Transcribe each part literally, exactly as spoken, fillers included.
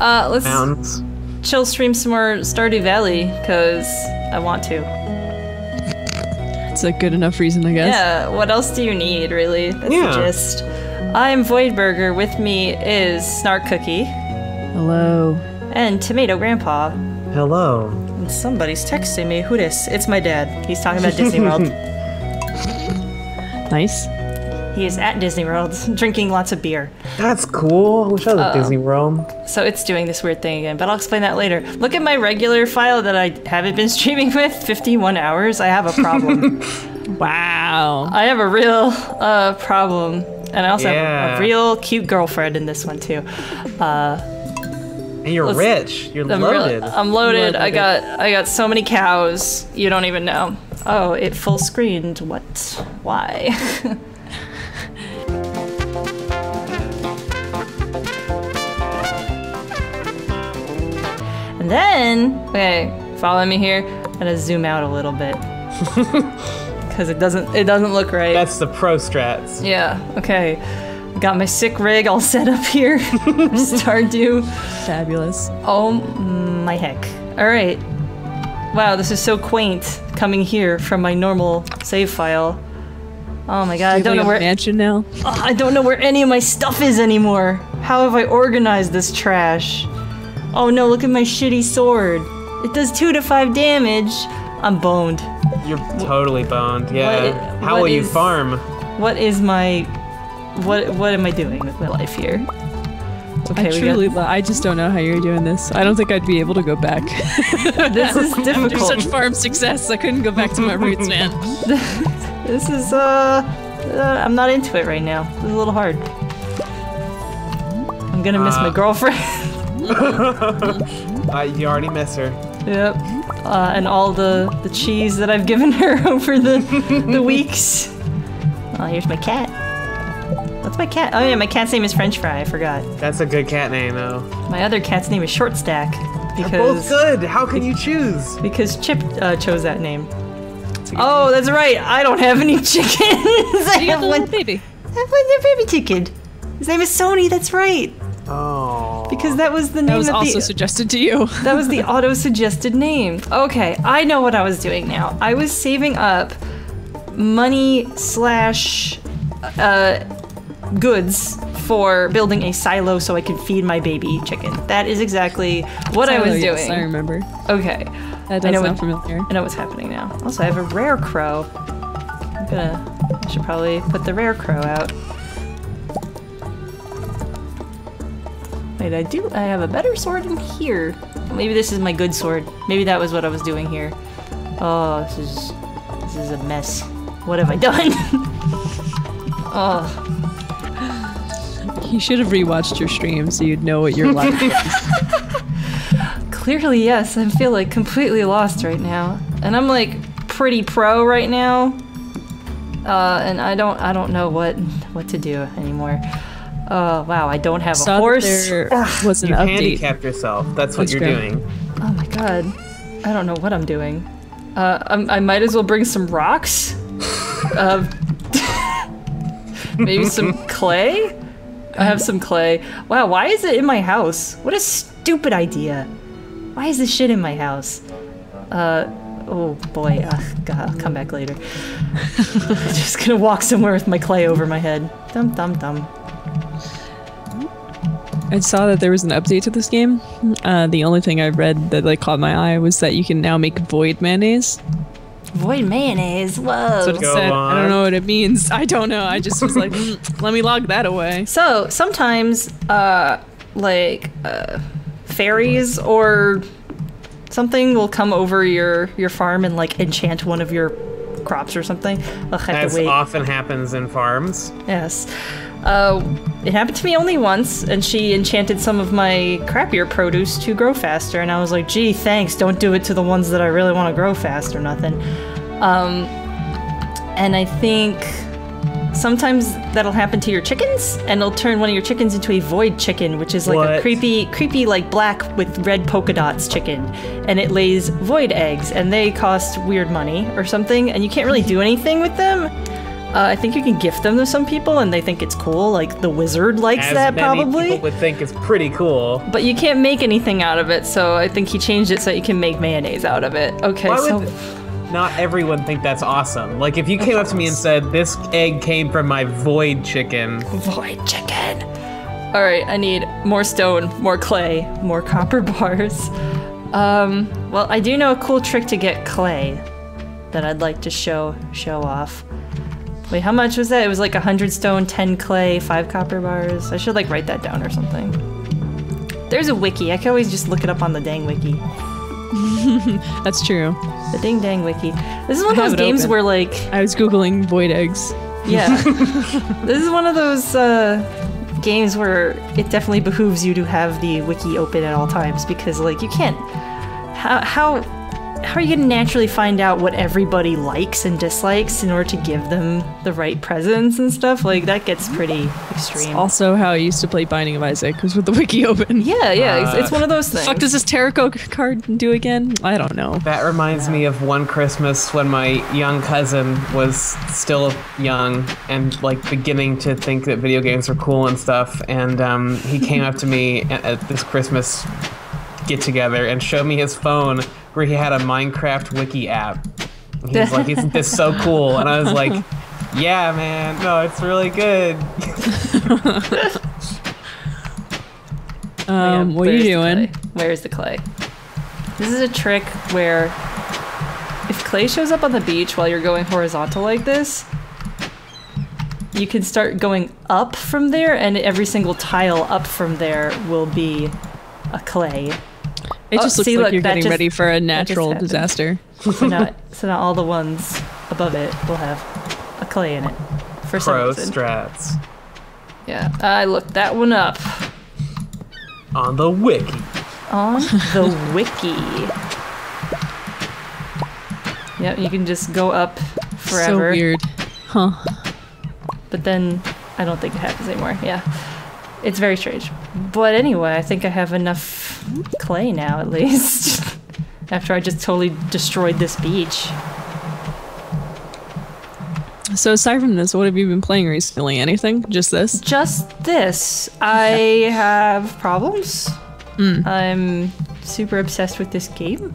Uh, let's Pounds. chill stream some more Stardew Valley, because I want to. That's a good enough reason, I guess. Yeah, what else do you need, really? That's yeah. the gist. I'm Voidburger, with me is Snark Cookie. Hello. And Tomato Grandpa. Hello. And somebody's texting me, who dis? It's my dad. He's talking about Disney World. Nice. He is at Disney World, drinking lots of beer. That's cool. I wish I was uh, at Disney World. So it's doing this weird thing again, but I'll explain that later. Look at my regular file that I haven't been streaming with, fifty-one hours. I have a problem. Wow. I have a real uh, problem. And I also yeah. have a real cute girlfriend in this one, too. Uh, and you're let's, rich. You're I'm loaded. Real, I'm loaded. loaded. I got I got so many cows, you don't even know. Oh, it full screened. What? Why? And then, okay, follow me here. I'm gonna zoom out a little bit because it doesn't it doesn't look right. That's the pro strats. Yeah. Okay. Got my sick rig all set up here. Stardew. Fabulous. Oh my heck! All right. Wow, this is so quaint. Coming here from my normal save file. Oh my god! Do I don't know where mansion now. Oh, I don't know where any of my stuff is anymore. How have I organized this trash? Oh no, look at my shitty sword. It does two to five damage. I'm boned. You're totally boned, yeah. What, How what will is, you farm? What is my... What What am I doing with my life here? Okay, I we truly got... I just don't know how you're doing this. I don't think I'd be able to go back. This is difficult. After such farm success, I couldn't go back to my roots, man. This is, uh, uh... I'm not into it right now. This is a little hard. I'm gonna miss uh. my girlfriend. uh, you already miss her. Yep. Uh, and all the, the cheese that I've given her over the, the weeks. Oh, here's my cat. What's my cat? Oh yeah, my cat's name is French Fry, I forgot. That's a good cat name, though. My other cat's name is Short Stack. Because they're both good! How can you choose? Because Chip uh, chose that name. That's oh, name. That's right! I don't have any chickens! I have one baby. I have one baby chicken. His name is Sony, that's right! Oh. Because that was the name that was that also the, suggested to you. That was the auto-suggested name. Okay, I know what I was doing now. I was saving up money slash uh, goods for building a silo so I could feed my baby chicken. That is exactly what silo, I was yes, doing. I remember. Okay. That does I know sound what, familiar. I know what's happening now. Also, I have a rare crow. I'm gonna... I should probably put the rare crow out. Wait, I do- I have a better sword in here. Maybe this is my good sword. Maybe that was what I was doing here. Oh, this is- this is a mess. What have I done? Oh. You should have rewatched your stream so you'd know what you're like. Clearly, yes. I feel like completely lost right now. And I'm like pretty pro right now. Uh, and I don't- I don't know what- what to do anymore. Oh, uh, wow, I don't have Saw a horse. There was an you update. handicapped yourself. That's what That's you're great. doing. Oh my god. I don't know what I'm doing. Uh, I'm, I might as well bring some rocks. uh, maybe some clay? I have some clay. Wow, why is it in my house? What a stupid idea. Why is this shit in my house? Uh, oh boy. Uh, god, I'll come back later. I'm just gonna walk somewhere with my clay over my head. Dum dum dum. I saw that there was an update to this game. Uh, the only thing I read that like caught my eye was that you can now make void mayonnaise. Void mayonnaise? Whoa. That's what it said. I don't know what it means. I don't know. I just was like, mm, let me log that away. So sometimes, uh, like, uh, fairies or something will come over your, your farm and like enchant one of your crops or something. As often happens in farms. Yes. Uh, it happened to me only once, and she enchanted some of my crappier produce to grow faster, and I was like, gee, thanks, don't do it to the ones that I really want to grow fast or nothing. Um, and I think sometimes that'll happen to your chickens, and it'll turn one of your chickens into a void chicken, which is like what? a creepy, creepy, like, black with red polka dots chicken. And it lays void eggs, and they cost weird money or something, and you can't really do anything with them. Uh, I think you can gift them to some people and they think it's cool, like the wizard likes As that many probably. People would think it's pretty cool. But you can't make anything out of it, so I think he changed it so that you can make mayonnaise out of it. Okay, Why so... would not everyone think that's awesome? Like if you came up to me and said, this egg came from my void chicken. Void chicken. All right, I need more stone, more clay, more copper bars. Um, well, I do know a cool trick to get clay that I'd like to show show off. Wait, how much was that? It was like one hundred stone, ten clay, five copper bars. I should like write that down or something. There's a wiki. I can always just look it up on the dang wiki. That's true. The ding dang wiki. This is one of those games open. where like... I was Googling void eggs. Yeah. This is one of those uh, games where it definitely behooves you to have the wiki open at all times because like you can't... How... how How are you gonna naturally find out what everybody likes and dislikes in order to give them the right presents and stuff? Like, that gets pretty extreme. It's also how I used to play Binding of Isaac, was with the wiki open. Yeah, yeah, uh, it's one of those things. Fuck, does this tarot card do again? I don't know. That reminds yeah. me of one Christmas when my young cousin was still young and, like, beginning to think that video games were cool and stuff, and um, he came up to me at, at this Christmas get-together and showed me his phone where he had a Minecraft wiki app. He was like, isn't this so cool? And I was like, yeah, man, no, it's really good. um, yeah, what are you doing? Where's the clay? This is a trick where if clay shows up on the beach while you're going horizontal like this, you can start going up from there, and every single tile up from there will be a clay. It just oh, looks see, like look, you're getting just, ready for a natural disaster. So now, so now all the ones above it will have a clay in it. For some Pro reason. strats. Yeah, I looked that one up. On the wiki. On the wiki. Yep, you can just go up forever. So weird. Huh. But then, I don't think it happens anymore, yeah. It's very strange. But anyway, I think I have enough clay now, at least. After I just totally destroyed this beach. So aside from this, what have you been playing recently? Anything? Just this? Just this. I have problems. Mm. I'm super obsessed with this game.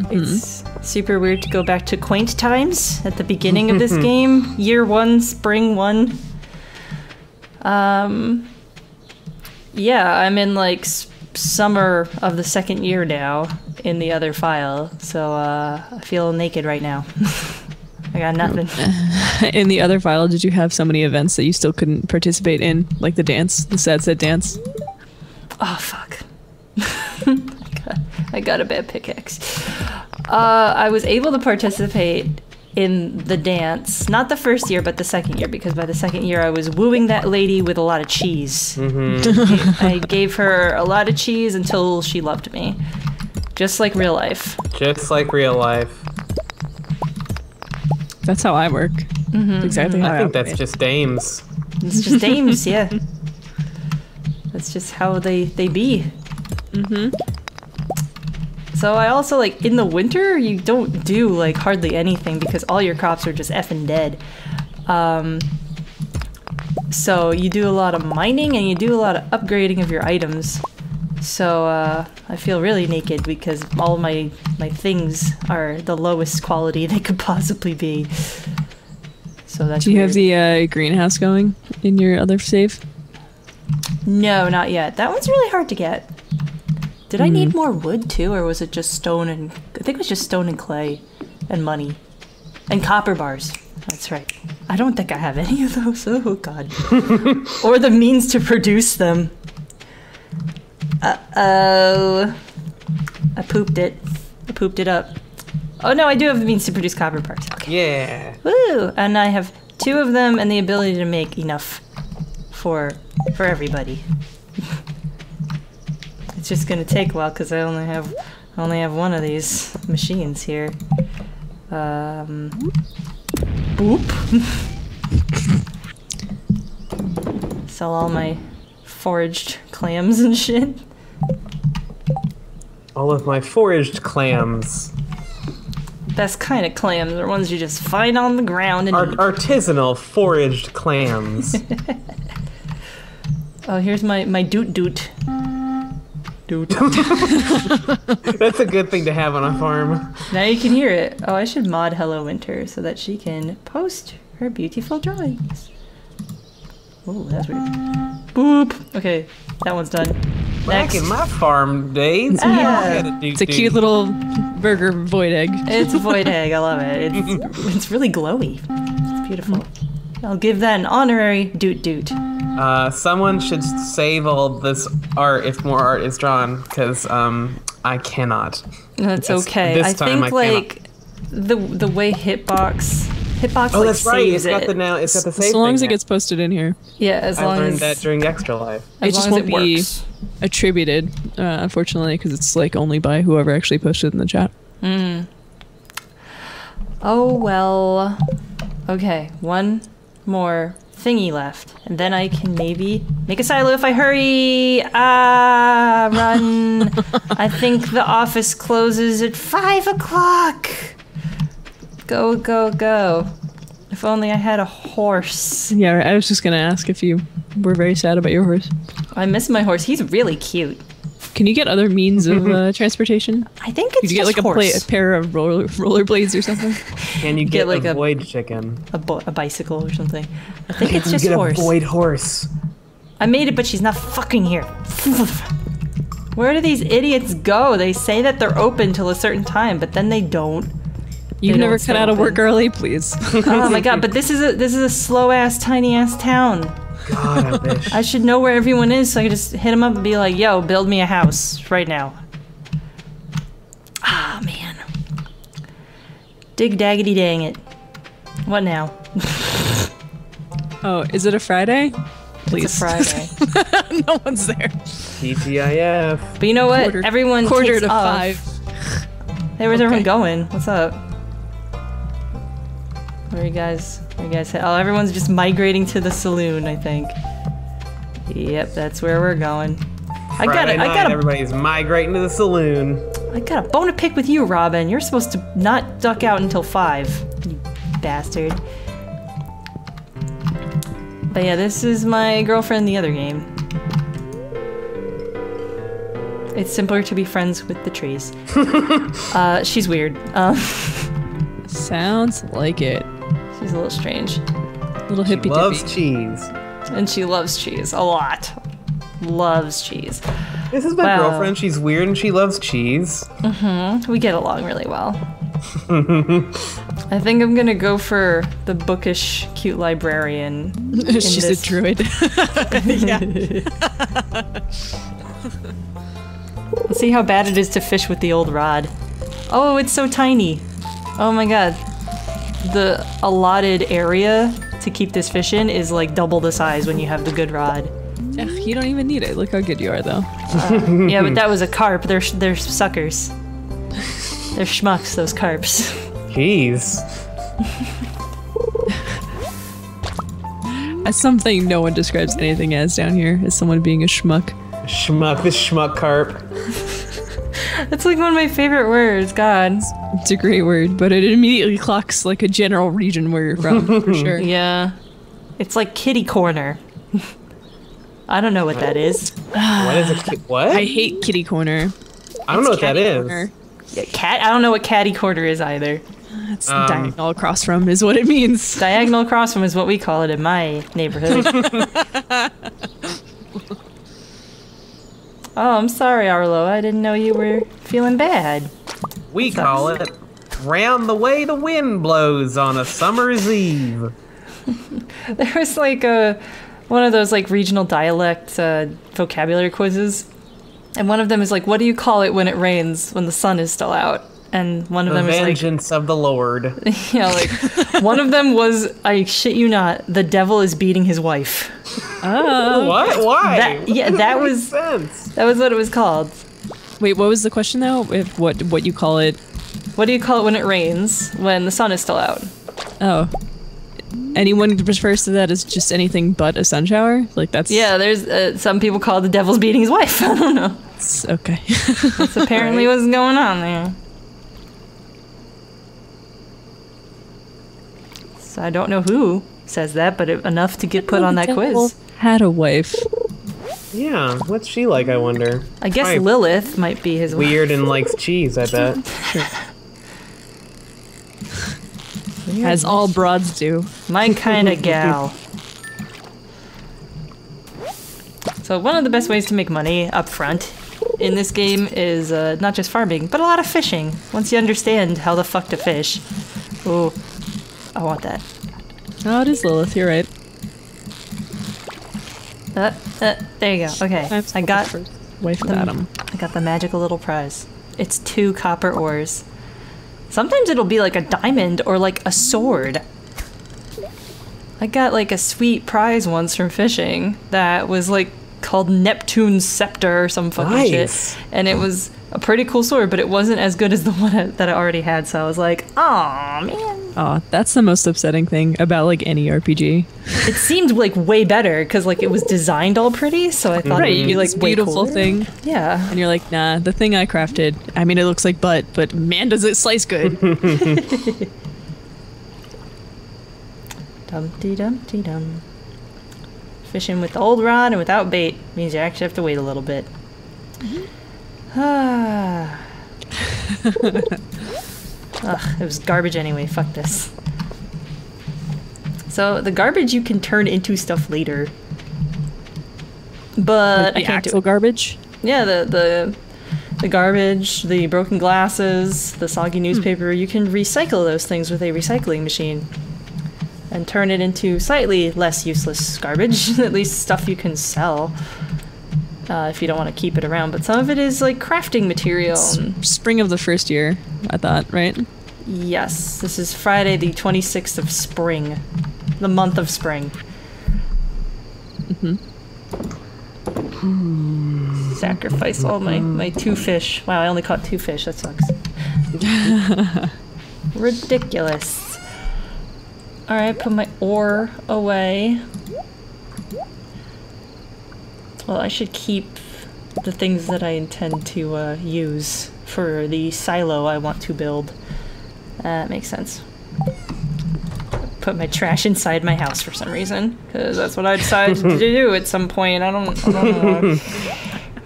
Mm-hmm. It's super weird to go back to quaint times at the beginning of this game. Year one, spring one. Um... Yeah, I'm in like summer of the second year now in the other file, so uh, I feel naked right now. I got nothing. In the other file, did you have so many events that you still couldn't participate in, like the dance, the sad sad dance? Oh fuck! I, got, I got a bad pickaxe. Uh, I was able to participate in the dance, not the first year, but the second year, because by the second year I was wooing that lady with a lot of cheese. Mm-hmm. I gave her a lot of cheese until she loved me. Just like real life. Just like real life. That's how I work. Mm-hmm, that's exactly mm-hmm. how I, I think that's just dames. It's just dames, yeah. That's just how they, they be. Mm-hmm. So I also, like, in the winter, you don't do, like, hardly anything because all your crops are just effing dead. Um, so you do a lot of mining and you do a lot of upgrading of your items. So uh, I feel really naked because all my, my things are the lowest quality they could possibly be. So that's Do you weird. have the uh, greenhouse going in your other save? No, not yet. That one's really hard to get. Did I need more wood too, or was it just stone and... I think it was just stone and clay and money. And copper bars. That's right. I don't think I have any of those. Oh god. Or the means to produce them. Uh-oh. I pooped it. I pooped it up. Oh no, I do have the means to produce copper bars. Okay. Yeah. Woo! And I have two of them and the ability to make enough for for everybody. It's just gonna take a while because I only have I only have one of these machines here. Um, boop. Sell all my foraged clams and shit. All of my foraged clams. best kind of clams are ones you just find on the ground and Art eat. Artisanal foraged clams. Oh, here's my my doot doot. Doot. That's a good thing to have on a farm. Now you can hear it. Oh, I should mod Hello Winter so that she can post her beautiful drawings. Oh, that's weird. Boop. Okay, that one's done. Back Next. in my farm days, ah, we all had a doot-doot. It's a cute little burger void egg. It's a void egg. I love it. It's it's really glowy. It's beautiful. I'll give that an honorary doot doot. Uh, someone should save all this art if more art is drawn, because um, I cannot. That's yes. okay. This I time think I like cannot. the the way Hitbox. Hitbox, oh, like, that's right. It's got it. the now. It's got the save. As long thing as it now. gets posted in here. Yeah, as I long as. I learned that during Extra Life. As it just won't it be works. attributed, uh, unfortunately, because it's like only by whoever actually posted in the chat. Mm. Oh well. Okay, one more thingy left, and then I can maybe make a silo if I hurry. Ah, run! I think the office closes at five o'clock. Go, go, go. If only I had a horse. Yeah, I was just gonna ask if you were very sad about your horse. I miss my horse. He's really cute. Can you get other means of uh, transportation? I think it's Could you just get like horse. A, play, a pair of roller rollerblades or something? Can you get, get like a void a, chicken? A, bo a bicycle or something. I think it's just get horse. A void horse. I made it, but she's not fucking here. Where do these idiots go? They say that they're open till a certain time, but then they don't. You've never cut out of work early, please. Oh my god, but this is a this is a slow ass, tiny ass town. God, I wish. I should know where everyone is, so I could just hit them up and be like, "Yo, build me a house right now." Ah, oh, man. Dig daggity dang it. What now? Oh, is it a Friday? Please. It's a Friday. No one's there. T G I F. But you know what? Quarter, everyone quarter takes to off. five. Hey, where's okay. everyone going? What's up? Where are you guys? Where are you guys? Oh, everyone's just migrating to the saloon, I think. Yep, that's where we're going. Friday I got it. I got everybody's migrating to the saloon. I got a bone to pick with you, Robin. You're supposed to not duck out until five, you bastard. But yeah, this is my girlfriend. The other game. It's simpler to be friends with the trees. uh, she's weird. Um, Sounds like it. She's a little strange. A little hippie. She loves dippy. cheese. And she loves cheese a lot. Loves cheese. This is my wow. girlfriend. She's weird and she loves cheese. Mm-hmm. We get along really well. I think I'm gonna go for the bookish, cute librarian. She's a druid. Yeah. Let's see how bad it is to fish with the old rod. Oh, it's so tiny. Oh my god. The allotted area to keep this fish in is like double the size when you have the good rod. Ugh, you don't even need it. Look how good you are, though. Uh, yeah, but that was a carp. They're they're suckers. They're schmucks, those carps. Jeez. That's something no one describes anything as down here, as someone being a schmuck. Schmuck. This schmuck carp. That's like one of my favorite words, God. It's a great word, but it immediately clocks like a general region where you're from, for sure. Yeah. It's like kitty corner. I don't know what that is. What is a ki what? I hate kitty corner. I don't it's know what that corner. is. Yeah, cat? I don't know what catty corner is either. It's um, diagonal across from is what it means. Diagonal across from is what we call it in my neighborhood. Oh, I'm sorry, Arlo. I didn't know you were feeling bad. We What's call up? it round the way the wind blows on a summer's eve. There was like a one of those like regional dialect uh, vocabulary quizzes, and one of them is like, "What do you call it when it rains when the sun is still out?" And one of the them is like, "Vengeance of the Lord." Yeah, like one of them was, I shit you not, the devil is beating his wife. Oh, what? Why? That, yeah, that was sense. that was what it was called. Wait, what was the question though? If what what you call it? What do you call it when it rains when the sun is still out? Oh, anyone refers to that as just anything but a sun shower. Like that's yeah. There's uh, some people call it the devil's beating his wife. I don't know. It's okay. That's apparently right. what's going on there. So I don't know who says that, but it, enough to get put on that quiz. Had a wife. Yeah, what's she like, I wonder? I guess Probably Lilith might be his wife. Weird and likes cheese, I bet. As all broads do. Mine kinda gal. So one of the best ways to make money up front in this game is uh, not just farming, but a lot of fishing. Once you understand how the fuck to fish. Ooh, I want that. Oh, it is Lilith, you're right. Uh, uh, there you go. Okay, I got wife the, Adam. I got the magical little prize. It's two copper ores. Sometimes it'll be like a diamond or like a sword. I got like a sweet prize once from fishing that was like called Neptune's Scepter or some fucking nice. shit, and it was a pretty cool sword, but it wasn't as good as the one I, that I already had. So I was like, "Aw, man." Aw, that's the most upsetting thing about, like, any R P G. It seemed, like, way better, because, like, it was designed all pretty, so I thought right, it would be, like, this beautiful thing. Yeah. And you're like, nah, the thing I crafted, I mean, it looks like butt, but man, does it slice good. Dum-dee-dum-dee-dum. Fishing with the old rod and without bait means you actually have to wait a little bit. Ah. Ugh, it was garbage anyway, fuck this. So, the garbage you can turn into stuff later. But like the I can't actual do it. garbage? Yeah, the, the the garbage, the broken glasses, the soggy newspaper, mm. you can recycle those things with a recycling machine. And turn it into slightly less useless garbage, at least stuff you can sell. Uh, if you don't want to keep it around, but some of it is like crafting material. It's spring of the first year, I thought, right? Yes, this is Friday the twenty-sixth of spring, the month of spring. Mm-hmm. Sacrifice all my, my two fish. Wow, I only caught two fish, that sucks. Ridiculous. Alright, put my ore away. Well, I should keep the things that I intend to uh, use for the silo I want to build. Uh, that makes sense. Put my trash inside my house for some reason, because that's what I decided to do at some point. I don't, I don't know.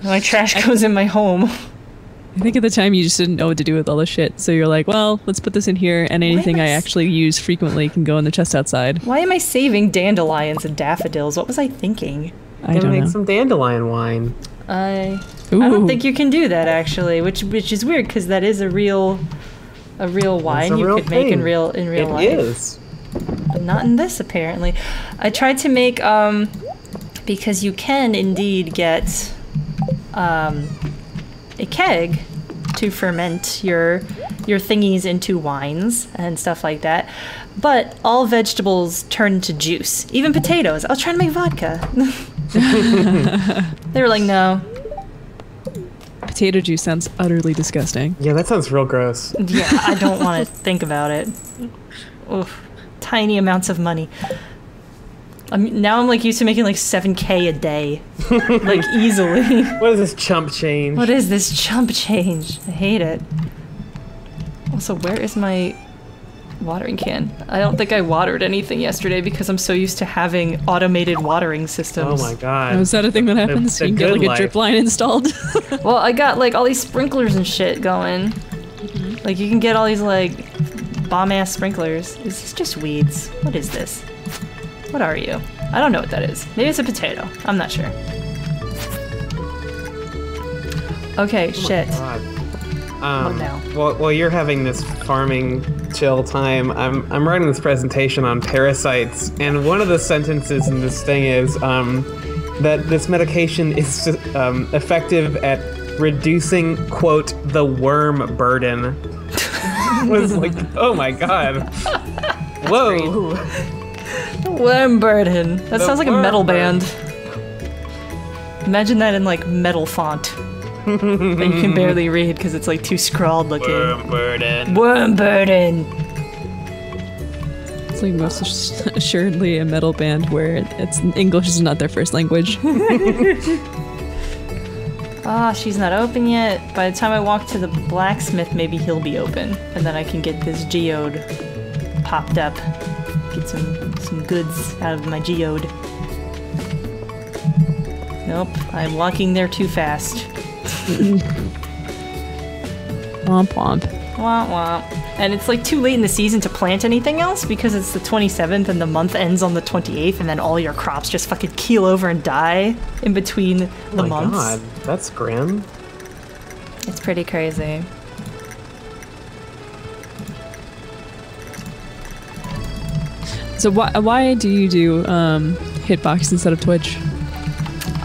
My trash goes in my home. I think at the time you just didn't know what to do with all this shit, so you're like, well, let's put this in here, and anything I, I actually use frequently can go in the chest outside. Why am I saving dandelions and daffodils? What was I thinking? I don't make know. some dandelion wine. I Ooh. I don't think you can do that actually, which which is weird because that is a real a real wine a you real could thing. make in real in real it life. It is. But not in this apparently. I tried to make um because you can indeed get um a keg to ferment your your thingies into wines and stuff like that. But all vegetables turn into juice. Even potatoes. I was trying to make vodka. They were like, no. Potato juice sounds utterly disgusting. Yeah, that sounds real gross. Yeah, I don't want to think about it. Oof. Tiny amounts of money. I'm, now I'm like used to making like seven K a day. Like easily. What is this chump change? What is this chump change? I hate it. Also, where is my watering can? I don't think I watered anything yesterday because I'm so used to having automated watering systems. Oh my god. Oh, is that a thing that happens? It's you can get like life. a drip line installed? Well, I got like all these sprinklers and shit going. Mm-hmm. Like you can get all these like bomb ass sprinklers. Is this just weeds? What is this? What are you? I don't know what that is. Maybe it's a potato. I'm not sure. Okay, oh shit. Um, oh, no. Well, while you're having this farming chill time, I'm I'm writing this presentation on parasites, and one of the sentences in this thing is um, that this medication is um, effective at reducing, quote, the worm burden. It was like, oh my god, whoa, the worm burden. That the sounds like a metal burden. band. Imagine that in like metal font. And you can barely read because it's like too scrawled looking. Worm burden. Worm burden. It's like most assuredly a metal band where it's English is not their first language. Ah, oh, she's not open yet. By the time I walk to the blacksmith, maybe he'll be open, and then I can get this geode popped up. making some, some goods out of my geode. Nope, I'm walking there too fast. Womp womp. Womp womp. And it's like too late in the season to plant anything else because it's the twenty-seventh and the month ends on the twenty-eighth and then all your crops just fucking keel over and die in between the oh my months. God, that's grim. It's pretty crazy. So why, why do you do um, Hitbox instead of Twitch?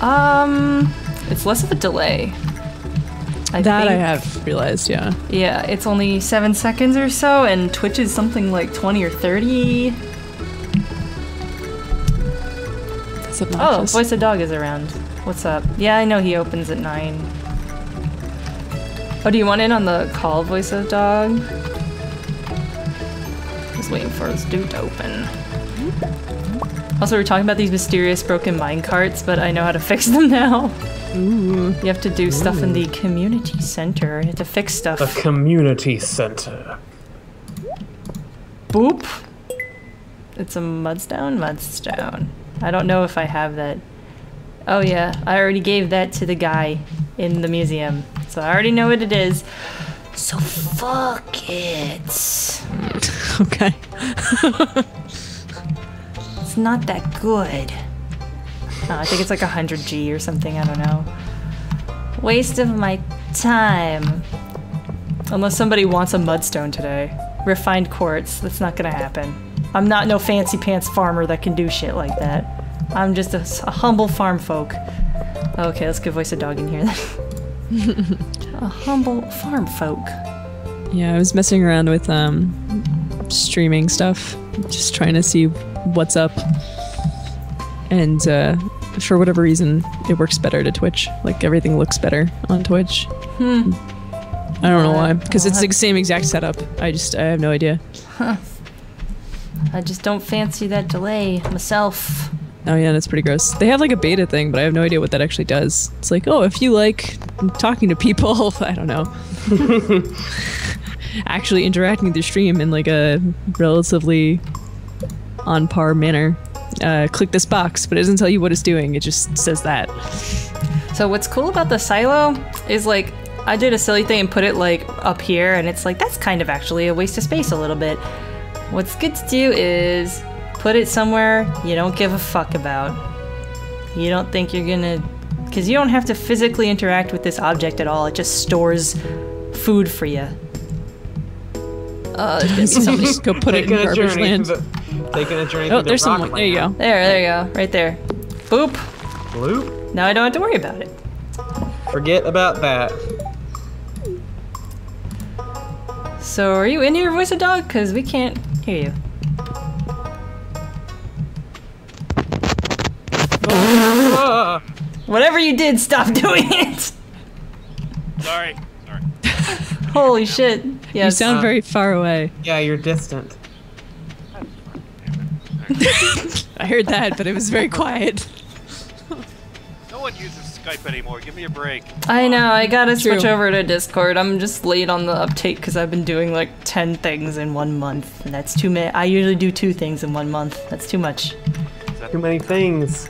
Um, it's less of a delay. I that think, I have realized, yeah. Yeah, it's only seven seconds or so, and Twitch is something like twenty or thirty. That's oh, Voice of Dog is around. What's up? Yeah, I know he opens at nine. Oh, do you want in on the call, Voice of Dog? Just waiting for this dude to open. Also, we're talking about these mysterious broken minecarts, but I know how to fix them now. Ooh. You have to do stuff Ooh. in the community center. You have to fix stuff. The community center. Boop. It's a mudstone? Mudstone. I don't know if I have that. Oh yeah, I already gave that to the guy in the museum. So I already know what it is. So fuck it. Okay. It's not that good. Oh, I think it's like one hundred G or something, I don't know. Waste of my time. Unless somebody wants a mudstone today. Refined quartz, that's not gonna happen. I'm not no fancy pants farmer that can do shit like that. I'm just a, a humble farm folk. Okay, let's get Voice of Dog in here then. A humble farm folk. Yeah, I was messing around with um, streaming stuff. Just trying to see what's up. And uh, for whatever reason, it works better to Twitch. Like, everything looks better on Twitch. Hmm. I don't know why, because it's the same exact setup. I just, I have no idea. Huh. I just don't fancy that delay myself. Oh yeah, that's pretty gross. They have like a beta thing, but I have no idea what that actually does. It's like, oh, if you like talking to people, I don't know. Actually interacting with your stream in like a relatively on par manner. Uh, click this box, but it doesn't tell you what it's doing. It just says that. So what's cool about the silo is like, I did a silly thing and put it like up here, and it's like, that's kind of actually a waste of space a little bit. What's good to do is put it somewhere you don't give a fuck about. You don't think you're gonna, because you don't have to physically interact with this object at all. It just stores food for you. Uh, somebody just go put it in garbage land. Taking a journey oh, there's the someone. There you go. There, there you go. Right there. Boop. Bloop. Now I don't have to worry about it. Forget about that. So, are you in here, Voice of Dog? Because we can't hear you. Oh. Whatever you did, stop doing it. Sorry. Sorry. Holy shit. Yes. You sound uh, very far away. Yeah, you're distant. I heard that, but it was very quiet. No one uses Skype anymore. Give me a break. I know. I gotta True. switch over to Discord. I'm just late on the uptake because I've been doing like ten things in one month, and that's too many. I usually do two things in one month. That's too much. That too many things.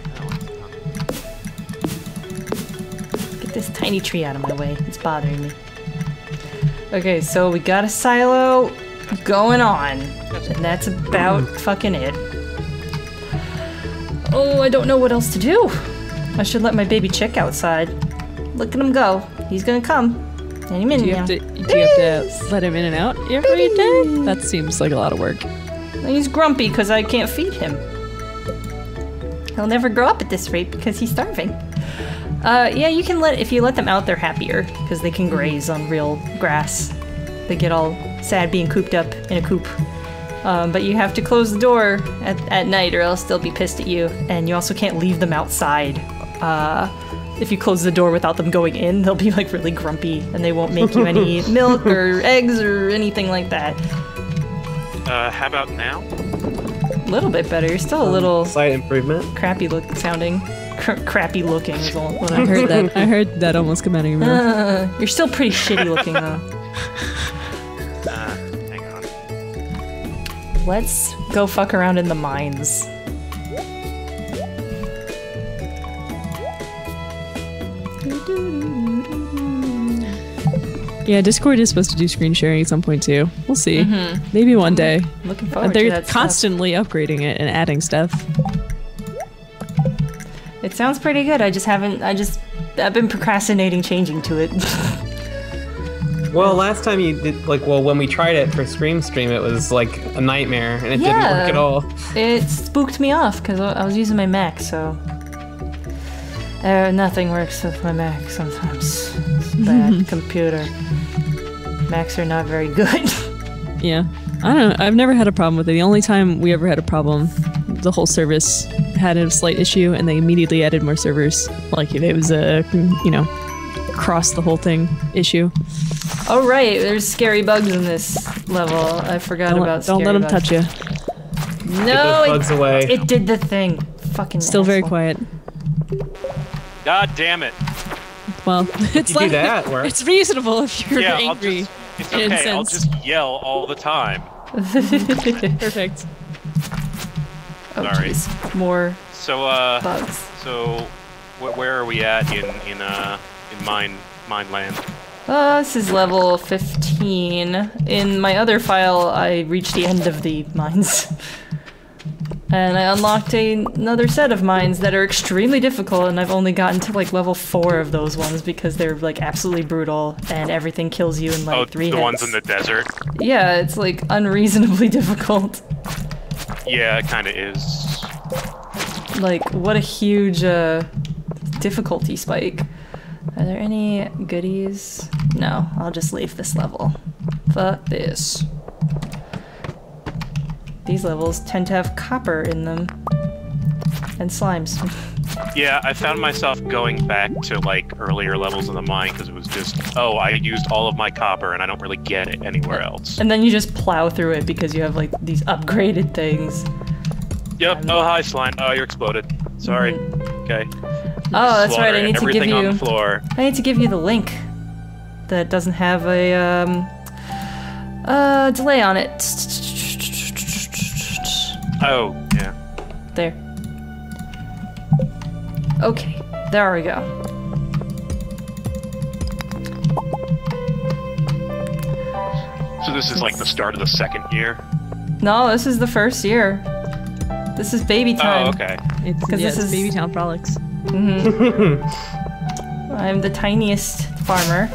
Get this tiny tree out of my way. It's bothering me. Okay, so we got a silo going on, and that's about mm. fucking it. Oh, I don't know what else to do. I should let my baby chick outside. Look at him go. He's gonna come any minute. Do you have to, do you have to let him in and out every day? That seems like a lot of work. He's grumpy because I can't feed him. He'll never grow up at this rate because he's starving. Uh, yeah, you can let if you let them out, they're happier because they can graze on real grass. They get all sad being cooped up in a coop. Um, but you have to close the door at, at night or else they'll be pissed at you. And you also can't leave them outside. Uh, if you close the door without them going in, they'll be like really grumpy and they won't make you any milk or eggs or anything like that. Uh, how about now? A little bit better. You're still a little... Slight improvement. Crappy look sounding. Cr crappy looking is all when I heard that. I heard that almost come out of your mouth. Uh, you're still pretty shitty looking though. Let's go fuck around in the mines. Yeah, Discord is supposed to do screen sharing at some point too. We'll see. Mm-hmm. Maybe one day. Looking forward They're to that constantly stuff. upgrading it and adding stuff. It sounds pretty good. I just haven't. I just. I've been procrastinating changing to it. Well, last time you did, like, well, when we tried it for ScreamStream, it was like a nightmare, and it yeah, didn't work at all. It spooked me off because I was using my Mac, so uh, nothing works with my Mac sometimes. It's bad computer. Macs are not very good. Yeah, I don't know. I've never had a problem with it. The only time we ever had a problem, the whole service had a slight issue, and they immediately added more servers. Like if it was a, you know, cross the whole thing issue. Oh right, there's scary bugs in this level. I forgot don't about let, scary Don't let them bugs. touch you. No, bugs it, away. it did the thing. Fucking Still asshole. very quiet. God damn it. Well, it's you like, do that, or... it's reasonable if you're yeah, angry. Just, it's okay, incensed. I'll just yell all the time. Perfect. Oh, Sorry. Geez. More so, uh, bugs. So, wh where are we at in, in, uh, in mine, mine land? Uh, this is level fifteen. In my other file, I reached the end of the mines. And I unlocked a, another set of mines that are extremely difficult, and I've only gotten to like level four of those ones because they're like absolutely brutal and everything kills you in like oh, three hits. Oh, the ones in the desert? Yeah, it's like unreasonably difficult. Yeah, it kind of is. Like, what a huge uh, difficulty spike. Are there any goodies? No, I'll just leave this level. Fuck this. These levels tend to have copper in them. And slimes. Yeah, I found myself going back to, like, earlier levels in the mine because it was just, oh, I used all of my copper and I don't really get it anywhere else. And then you just plow through it because you have, like, these upgraded things. Yep. And... oh, hi, slime. Oh, you're exploded. Sorry. Mm-hmm. Okay. Oh, that's right. I need to give you. On the floor. I need to give you the link that doesn't have a um, uh, delay on it. Oh, yeah. There. Okay, there we go. So this is like the start of the second year? No, this is the first year. This is baby time. Oh, okay. It's, yeah, this it's is baby town frolics. Mm-hmm. I'm the tiniest farmer,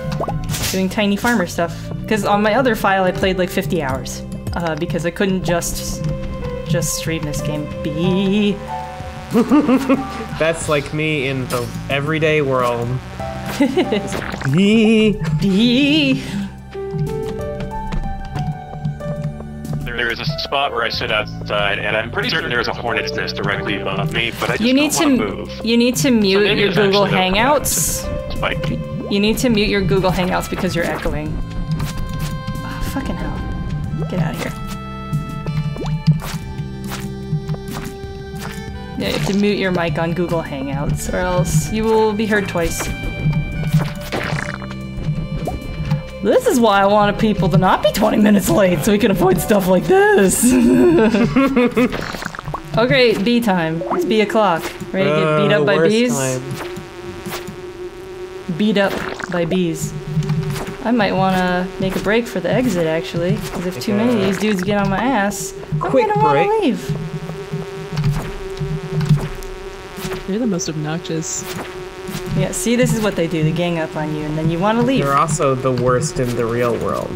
doing tiny farmer stuff. Because on my other file I played like fifty hours, uh, because I couldn't just just stream this game. Be That's like me in the everyday world. Be Be There is a spot where I sit outside, and I'm pretty certain there's a hornet's nest directly above me, but I just you need don't want to move. You need to mute so your Google Hangouts. Spike. You need to mute your Google Hangouts because you're echoing. Oh, fucking hell. Get out of here. Yeah, you have to mute your mic on Google Hangouts, or else you will be heard twice. This is why I wanted people to not be twenty minutes late, so we can avoid stuff like this. Oh great, bee time. It's bee o'clock. Ready to get uh, beat up by bees? Time. Beat up by bees. I might want to make a break for the exit, actually, because if too many of these dudes get on my ass, Quick I'm gonna break. wanna leave. You're the most obnoxious. Yeah, see, this is what they do. They gang up on you, and then you want to leave. They're also the worst in the real world.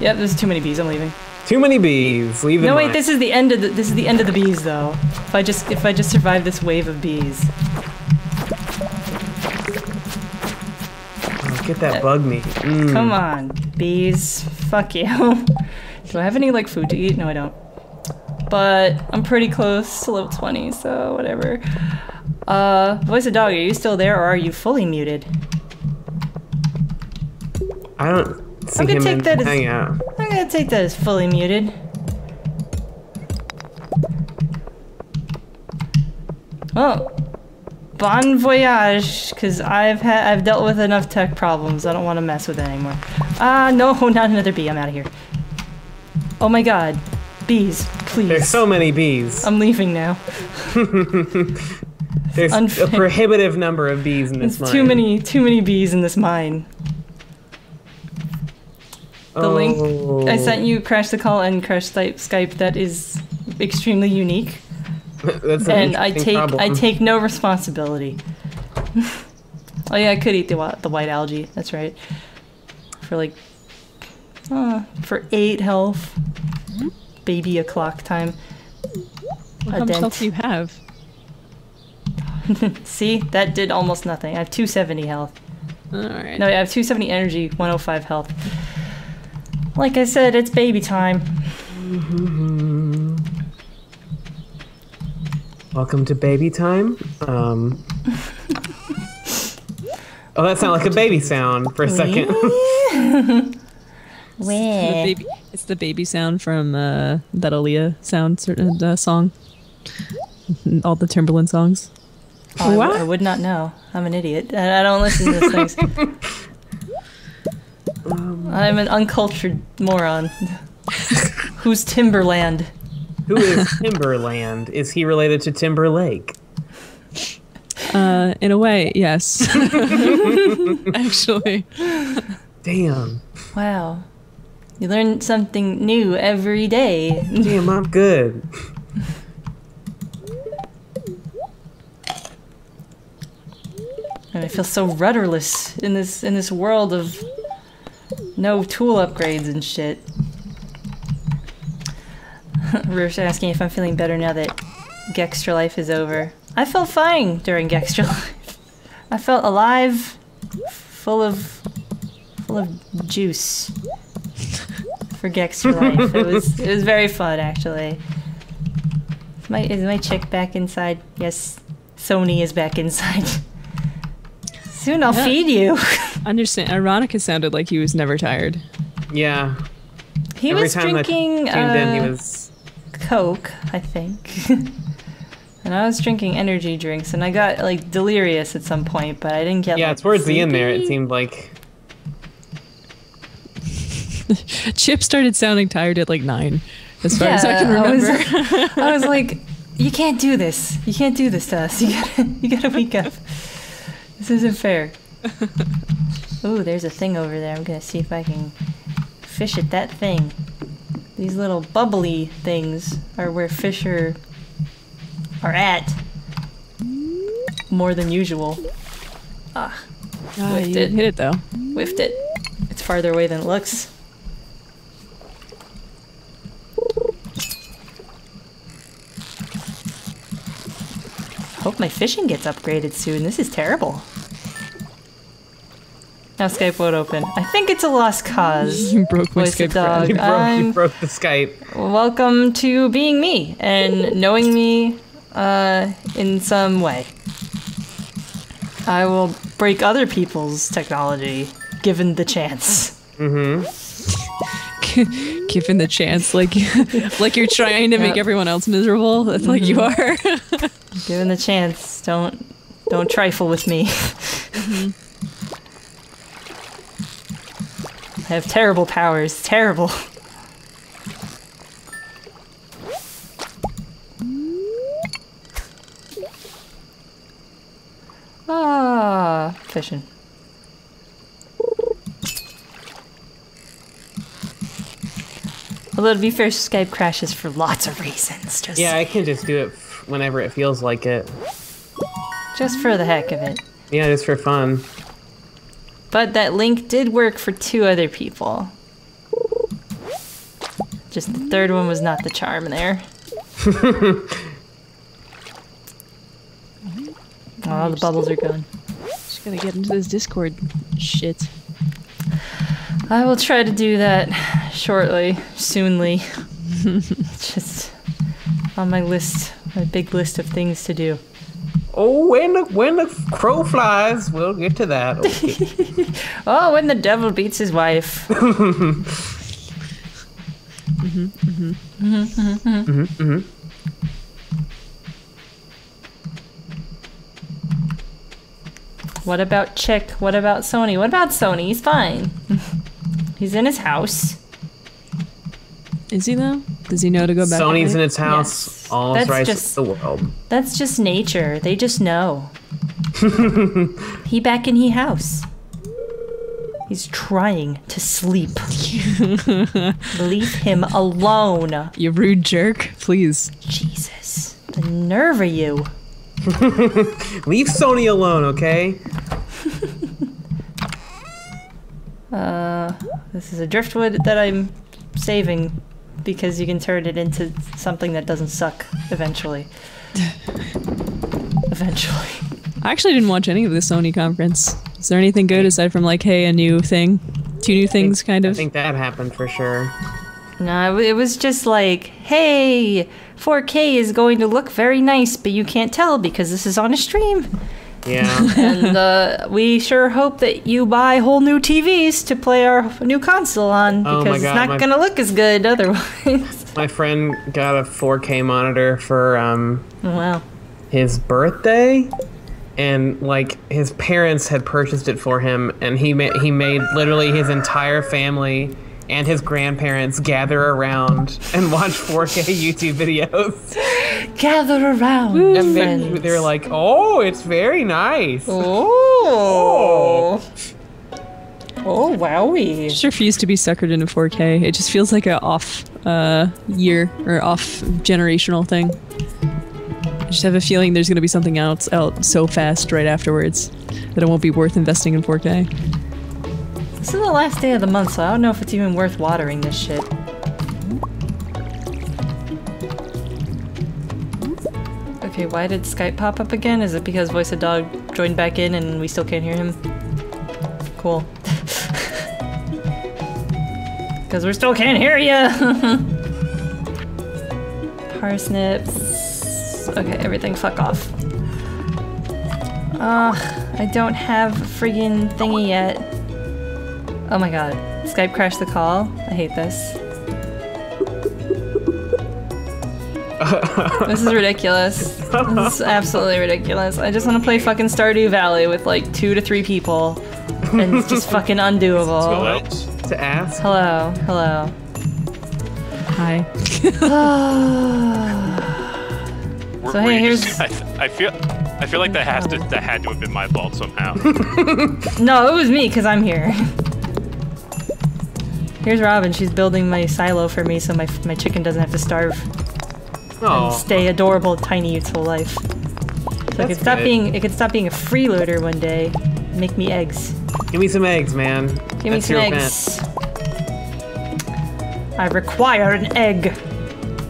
Yep, there's too many bees. I'm leaving. Too many bees. Leave. No, wait. Mine. This is the end of the. This is the end of the bees, though. If I just if I just survive this wave of bees. Oh, get that uh, bug me. Mm. Come on, bees. Fuck you. Do I have any like food to eat? No, I don't. But I'm pretty close to level twenty, so whatever. Uh, Voice of Dog, are you still there, or are you fully muted? I don't see I'm gonna him take that as, hang out. I'm gonna take that as fully muted. Oh, bon voyage, because I've had I've dealt with enough tech problems. I don't want to mess with it anymore. Ah, uh, no, not another bee. I'm out of here. Oh my god. Bees, please. There's so many bees. I'm leaving now. There's Unfair. a prohibitive number of bees in this There's mine. Too many, too many bees in this mine. The oh. link I sent you, Crash the Call and Crash Skype, that is extremely unique. That's an and I take problem. I take no responsibility. Oh yeah, I could eat the the white algae. That's right. For like, uh, for eight health, baby o'clock time. Well, a how much health do you have? See, that did almost nothing. I have two seventy health. All right. No, I have two seventy energy, one oh five health. Like I said, it's baby time. Mm-hmm. Welcome to baby time. Um. Oh, that sounded like a baby sound for a second. It's, the baby, it's the baby sound from uh, that Aaliyah sound uh, song. All the Timberland songs. Oh, what? I, I would not know. I'm an idiot. I, I don't listen to those things. Um, I'm an uncultured moron. Who's Timberland? Who is Timberland? Is he related to Timberlake? Uh, in a way, yes. Actually. Damn. Wow. You learn something new every day. Damn, I'm good. And I feel so rudderless in this in this world of no tool upgrades and shit. Rure's asking if I'm feeling better now that Gextra Life is over. I felt fine during Gextra Life. I felt alive, full of, full of juice for Gextra Life. It was, it was very fun actually. Is my, is my chick back inside? Yes, Sony is back inside. Soon I'll yeah. feed you. Understand? Ironica sounded like he was never tired. Yeah. He Every was time drinking. I tuned in, uh, he was Coke, I think. And I was drinking energy drinks, and I got, like, delirious at some point, but I didn't get, yeah, like, towards sleepy. the end there, it seemed like... Chip started sounding tired at, like, nine, as far yeah, as I can remember. I was, I was like, you can't do this. You can't do this to us. You gotta, you gotta wake up. This isn't fair. Ooh, there's a thing over there. I'm gonna see if I can fish at that thing. These little bubbly things are where fish are... are at more than usual. Ah, oh, whiffed it. Hit it though. Whiffed it. It's farther away than it looks. Hope my fishing gets upgraded soon. This is terrible. Now Skype won't open. I think it's a lost cause. You broke my Voice Skype dog. You broke, you broke the Skype. Welcome to being me and knowing me. Uh, in some way. I will break other people's technology, given the chance. Mm-hmm. Given the chance, like, like you're trying to yep. make everyone else miserable, that's mm-hmm. like you are. Given the chance, don't, don't trifle with me. Mm-hmm. I have terrible powers, terrible. Ah, fishing. Although to be fair, Skype crashes for lots of reasons. Just yeah, I can just do it whenever it feels like it. Just for the heck of it. Yeah, just for fun. But that link did work for two other people. Just the third one was not the charm there. Oh, the bubbles are gone. Just gotta get into this Discord shit. I will try to do that shortly, soonly. Just on my list, my big list of things to do. Oh, when the, when the crow flies, we'll get to that. Okay. Oh, when the devil beats his wife. Mm-hmm, mm-hmm. Mm-hmm, mm-hmm. Mm-hmm, mm-hmm. What about Chick? What about Sony? What about Sony? He's fine. He's in his house. Is he though? Does he know to go back? Sony's in its house. Yes. All that's rights just the world. That's just nature. They just know. He back in he house. He's trying to sleep. Leave him alone. You rude jerk. Please. Jesus. The nerve of you. Leave Sony alone, okay? uh, this is a driftwood that I'm saving because you can turn it into something that doesn't suck eventually. Eventually. I actually didn't watch any of the Sony conference. Is there anything good aside from like, hey, a new thing? Two new things, kind of? I think that happened for sure. No, it was just like, hey, four K is going to look very nice, but you can't tell because this is on a stream. Yeah. And uh, we sure hope that you buy whole new T Vs to play our new console on because oh my God, it's not my... gonna look as good otherwise. My friend got a four K monitor for um, wow. his birthday. And like his parents had purchased it for him, and he ma he made literally his entire family and his grandparents gather around and watch four K YouTube videos. Gather around, Woo, and then they're like, "Oh, it's very nice." Oh, oh, wowie! I just refuse to be suckered into four K. It just feels like a off uh, year or off generational thing. I just have a feeling there's going to be something else out so fast right afterwards that it won't be worth investing in four K. This is the last day of the month, so I don't know if it's even worth watering this shit. Okay, why did Skype pop up again? Is it because Voice of Dog joined back in and we still can't hear him? Cool. Because we still can't hear you! Parsnips. Okay, everything, fuck off. Ugh, I don't have friggin' thingy yet. Oh my god. Skype crashed the call. I hate this. This is ridiculous. This is absolutely ridiculous. I just want to play fucking Stardew Valley with like two to three people. And it's just fucking undoable. It's too much to ask. Hello, hello. Hi. So hey, here's... just, I, I feel, I feel like that has to, that had to have been my fault somehow. No, it was me because I'm here. Here's Robin. She's building my silo for me so my my chicken doesn't have to starve. Aww. And stay adorable, tiny, useful life. So That's it could stop good. being, it could stop being a freeloader one day. And make me eggs. Give me some eggs, man. Give That's me some eggs. Event. I require an egg.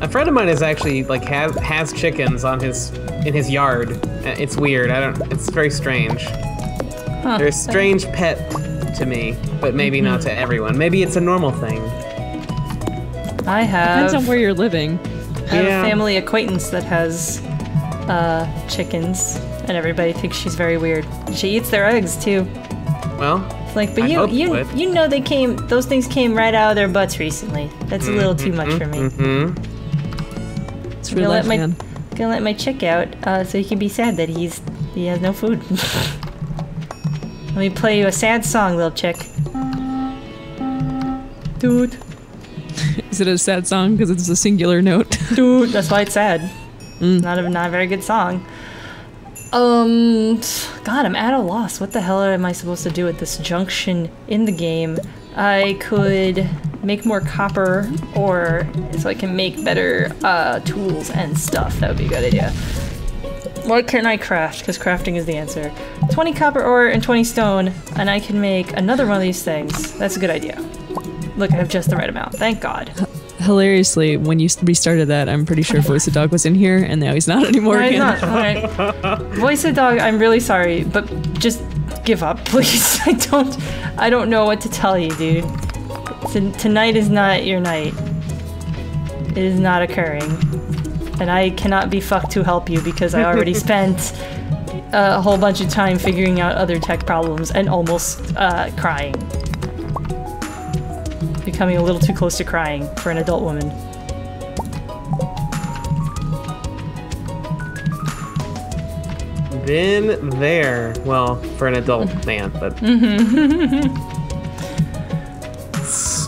A friend of mine is actually like has has chickens on his in his yard. It's weird. I don't. It's very strange. Huh, They're a strange thanks. pet to me, but maybe mm-hmm. not to everyone. Maybe it's a normal thing. I have. Depends on where you're living. I have yeah. a family acquaintance that has uh, chickens, and everybody thinks she's very weird. She eats their eggs too. Well. Like, but I you, you, you know, they came. Those things came right out of their butts recently. That's mm-hmm, a little too much mm-hmm, for me. Mm-hmm. I'm gonna, let my, I'm gonna let my chick out uh, so he can be sad that he's he has no food. Let me play you a sad song, little chick. Dude. Is it a sad song? Because it's a singular note. Dude, that's why it's sad. Mm. Not a not a very good song. Um, God, I'm at a loss. What the hell am I supposed to do at this junction in the game? I could make more copper or so I can make better uh, tools and stuff. That would be a good idea. What can I craft? Because crafting is the answer. twenty copper ore and twenty stone, and I can make another one of these things. That's a good idea. Look, I have just the right amount. Thank God. Hilariously, when you restarted that, I'm pretty sure Voice of Dog was in here, and now he's not anymore no, again. He's not. All right. Voice of Dog, I'm really sorry, but just give up, please. I don't I don't know what to tell you, dude. T tonight is not your night. It is not occurring. And I cannot be fucked to help you because I already spent a whole bunch of time figuring out other tech problems and almost uh, crying. Becoming a little too close to crying for an adult woman. Been there. Well, for an adult man, but...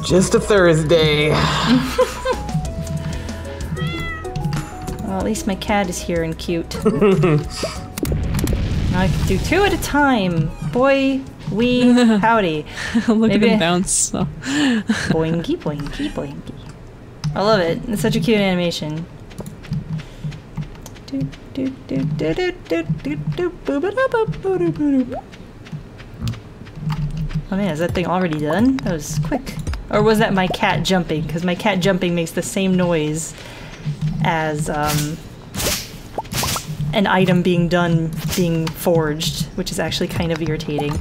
just a Thursday. Well, at least my cat is here and cute. Now I can do two at a time. Boy, wee, howdy. Look Maybe at him I... bounce. Oh. Boingy, boingy, boingy. I love it. It's such a cute animation. Do, do, do, do, do, do, do, do, do. Oh man, is that thing already done? That was quick. Or was that my cat jumping? Because my cat jumping makes the same noise as um, an item being done, being forged, which is actually kind of irritating.